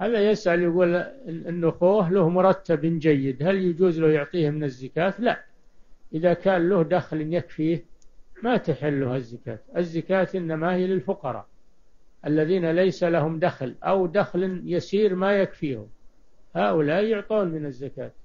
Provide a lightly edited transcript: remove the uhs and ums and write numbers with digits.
هذا يسأل يقول أن أخوه له مرتب جيد، هل يجوز له يعطيه من الزكاة؟ لا، إذا كان له دخل يكفيه ما تحل له الزكاة. الزكاة إنما هي للفقراء الذين ليس لهم دخل أو دخل يسير ما يكفيهم، هؤلاء يعطون من الزكاة.